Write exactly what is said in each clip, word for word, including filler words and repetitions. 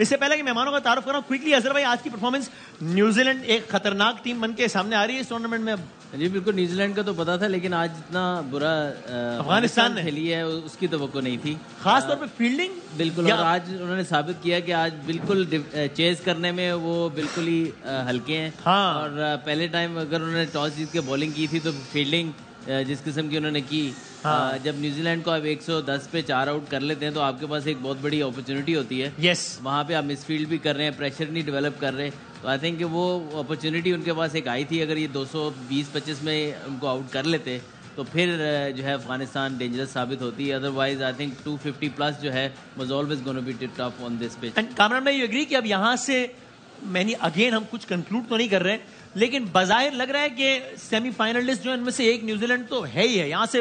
इससे पहले कि मेहमानों का तारुफ करूं, क्विकली अजहर भाई, आज की परफॉर्मेंस, न्यूजीलैंड एक खतरनाक टीम बन के सामने आ रही है इस टूर्नामेंट में। जी बिल्कुल, न्यूजीलैंड का तो पता था, लेकिन आज इतना बुरा अफगानिस्तान ने खेली है उसकी तवक्को नहीं थी, खास तौर पे फील्डिंग। बिल्कुल, और आज उन्होंने साबित किया कि आज बिल्कुल चेज करने में वो बिल्कुल ही हल्के हैं। हाँ। और पहले टाइम अगर उन्होंने टॉस जीत के बॉलिंग की थी तो फील्डिंग जिस किस्म की उन्होंने की। हाँ। जब न्यूजीलैंड को आप एक सौ दस पे चार आउट कर लेते हैं तो आपके पास एक बहुत बड़ी अपॉर्चुनिटी होती है। यस, वहाँ पे आप मिसफील्ड भी कर रहे हैं, प्रेशर नहीं डेवलप कर रहे, तो आई थिंक वो अपॉर्चुनिटी उनके पास एक आई थी। अगर ये दो सौ बीस पच्चीस में उनको आउट कर लेते तो फिर जो है अफगानिस्तान डेंजरस साबित होती है। Otherwise I think two fifty plus जो है was always gonna be tip top on this pitch. And Kamran भाई, यू एग्री कि अब यहाँ से मैंने अगेन हम कुछ कंक्लूड तो नहीं कर रहे, लेकिन बज़ाहिर लग रहा है कि सेमीफाइनलिस्ट जो इनमें से एक न्यूजीलैंड तो है ही है, यहाँ से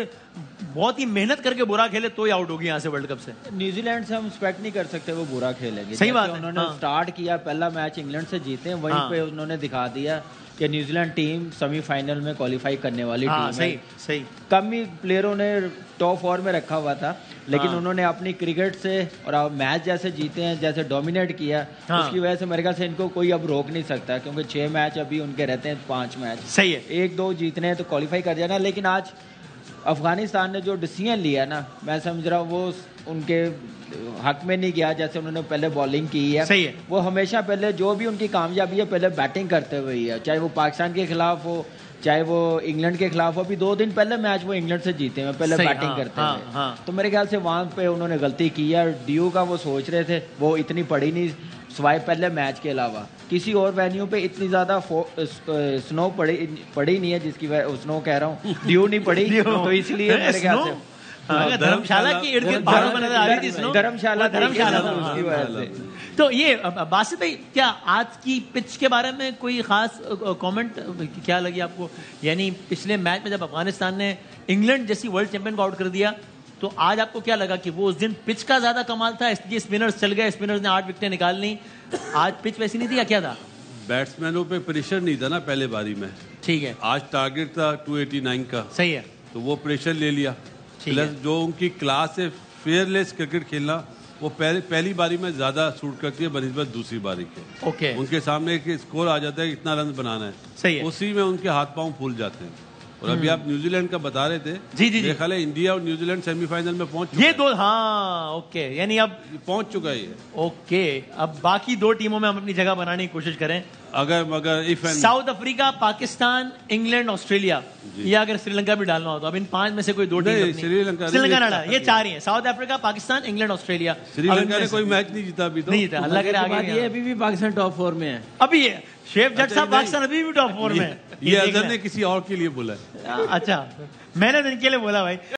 बहुत ही मेहनत करके बुरा खेले तो ही आउट होगी यहाँ से वर्ल्ड कप से। न्यूजीलैंड से हम एक्सपेक्ट नहीं कर सकते वो बुरा खेलेंगे। सही बात है, उन्होंने हाँ। स्टार्ट किया, पहला मैच इंग्लैंड से जीते, वहीं हाँ। पे उन्होंने दिखा दिया कि न्यूजीलैंड टीम सेमीफाइनल में क्वालिफाई करने वाली हाँ, टीम सही, है। सही, कम ही प्लेयरों ने टॉप फोर में रखा हुआ था, लेकिन हाँ। उन्होंने अपनी क्रिकेट से और अब मैच जैसे जीते हैं, जैसे डोमिनेट किया, हाँ। उसकी वजह से मेरे ख्याल से इनको कोई अब रोक नहीं सकता, क्योंकि छः मैच अभी उनके रहते हैं, पाँच मैच सही है, एक दो जीतने हैं तो क्वालिफाई कर जाना। लेकिन आज अफगानिस्तान ने जो डिसीजन लिया ना, मैं समझ रहा हूँ वो उनके हक में नहीं गया। जैसे उन्होंने पहले बॉलिंग की है, सही है, वो हमेशा पहले जो भी उनकी कामयाबी है पहले बैटिंग करते हुए ही है, चाहे वो पाकिस्तान के खिलाफ हो, चाहे वो इंग्लैंड के खिलाफ हो। अभी दो दिन पहले मैच वो इंग्लैंड से जीते हैं, पहले बैटिंग हाँ, करते हाँ, हुए हाँ। तो मेरे ख्याल से वहाँ पे उन्होंने गलती की है। ड्यू का वो सोच रहे थे, वो इतनी पड़ी नहीं, स्वाय पहले मैच के अलावा किसी और वेन्यू पे इतनी ज़्यादा स्नो पड़ी पड़ी नहीं है, जिसकी वजह स्नो कह रहा हूँ, ड्यू नहीं पड़ी तो इसलिए मेरे ख्याल से धर्मशाला की धर्मशाला धर्मशाला तो ये बासित भाई, क्या आज की पिच के बारे में कोई खास कमेंट क्या लगी आपको? यानी पिछले मैच में जब अफगानिस्तान ने इंग्लैंड जैसी वर्ल्ड चैंपियन को आउट कर दिया, तो आज आपको क्या लगा कि वो उस दिन पिच का ज्यादा कमाल था, इसलिए स्पिनर्स चल गए, स्पिनर्स ने आठ विकेटें निकाल ली, आज पिच वैसी नहीं थी या क्या था? बैट्समैनों पे प्रेशर नहीं था ना पहले बारी में, ठीक है, आज टारगेट था टू एटी नाइन का, सही है, तो वो प्रेशर ले लिया, प्लस जो उनकी क्लास है फेयरलेस क्रिकेट खेलना, वो पहले पहली बारी में ज़्यादा सूट करती है बनिस्बत दूसरी बारी के। ओके, उनके सामने एक स्कोर आ जाता है, इतना रन बनाना है, सही है, उसी में उनके हाथ पांव फूल जाते हैं। और अभी आप न्यूजीलैंड का बता रहे थे, जी जी, देखा ले इंडिया और न्यूजीलैंड सेमीफाइनल में पहुंच चुका, ये दो, हाँ ओके, यानी अब पहुंच चुका है, ओके, अब बाकी दो टीमों में हम अपनी जगह बनाने की कोशिश करें। अगर मगर if South Africa, Pakistan, England, Australia, या अगर श्रीलंका भी डालना हो तो अब इन पांच में से कोई दो टीम, श्रीलंका श्रीलंका ये चार ही है, South Africa, Pakistan, England, Australia. Sri Lanka ने कोई मैच नहीं जीता अभी, तो नहीं जीता, अल्लाह करे आगे। अभी भी पाकिस्तान टॉप फोर में है, अभी ये शेफ जट साहब पाकिस्तान अभी भी टॉप फोर में है, ये अजहर ने किसी और के लिए बोला है, अच्छा मैंने इनके लिए बोला भाई।